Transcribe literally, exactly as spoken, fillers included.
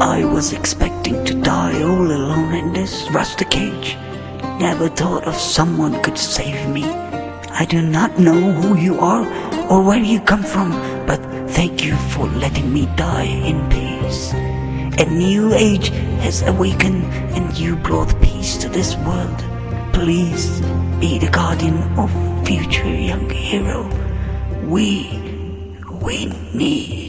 I was expecting to die all alone in this rusty cage. Never thought of someone could save me. I do not know who you are or where you come from, but thank you for letting me die in peace. A new age has awakened and you brought peace to this world. Please be the guardian of future young hero. We, we need.